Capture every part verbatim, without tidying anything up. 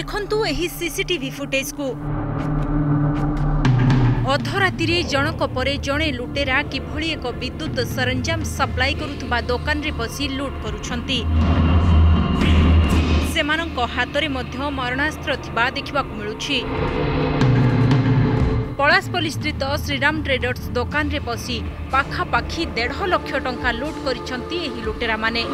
देखंतु एही CCTV footage को। अधराती जनक परे जड़े लुटेरा किभली एक विद्युत सरंजाम सप्लाई करुवा दुकान में पशि लुट कर सेमानंक हातरे मध्य मारणास्त्र थिबा देखिबा को मिलुछि। पलासपल्ली स्थित श्रीराम ट्रेडर्स दुकान रे पसी पाखापाखी डेढ़ लाख टंका लूट करिसंती एही लुटेरा माने।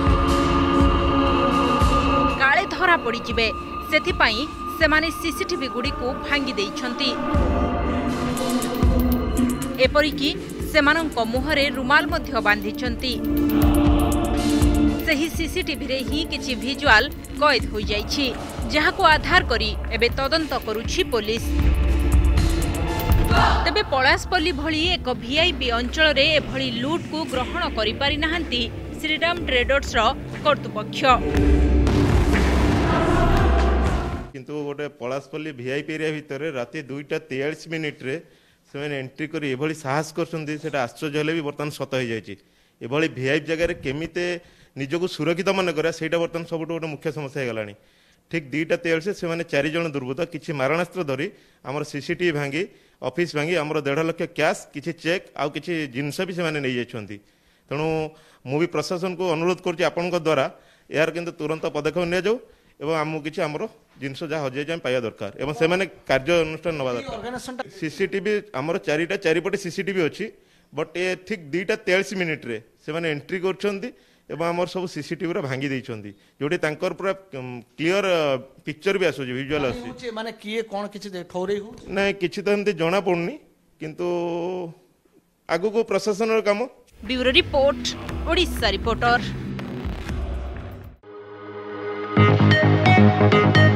काले धरा पड़ी जिवे सेथि पई सेमाने सीसीटीवी गुडी को भांगी देइछंती। एपरि कि सेमानंक मुहरे रुमाल मध्य बांधिछंती। सही सीसीटीवी रे ही किछि विजुअल कैद हो जाइछि, जहाको आधार करी एबे तदंत करुछि पुलिस। तबे पलासपल्ली भली एक वीआईपी अंचल रे एभली लूट को ग्रहण करि पारि नाहंती श्रीराम ट्रेडर्स रो कर्तृपक्ष। किंतु गोटे पलासपल्ली वीआईपी रे भितरे राति दुई बजि तैंतालीस मिनिट रे सेने एंट्री करी एभली साहस करसुंदी, सेटा आश्चर्य हेले भी बर्तन सत हो जाइछि। एभली वीआईपी जगह रे केमिते निजको सुरक्षित मन करा सेटा बर्तमान सबुठ गोटे मुख्य समस्या है। ठीक दुईटा तेल से सेने चार जन दुर्बृत्त किसी मारणास्त्र धरी आमर सीसीटीवी भांगी ऑफिस भांगी आमर डेढ़ लाख कैश किसी चेक आउ किसी जिनस भी सेने नहीं जाइछंती। तेणु मु भी प्रशासन को अनुरोध करछि आपनक द्वारा यार किंतु तुरंत पदक्षेप ने जाऊ एवं आमु किसी आमर जिनस जहाँ हजाई आम पाइबा दरकार एवं सेने कार्य अनुष्ठान नवा दरकार। सीसीटीवी आमर चारिटा चारिपटे सीसीटीवी अछि, बट ए ठीक दुईटा तेईस मिनिट रे सेने एंट्री करछंती एवं आमर सब सीसीटीवी रा भांगी देइछंती, जोटे तांकर पूरा क्लियर पिक्चर भी आसो जे विजुअल आसो माने किए कोन किछ ठौरै हो नै किछ त हमते जणा पड़नी, किंतु आगु को प्रशासन रो काम। Bureau report, Odisha reporter.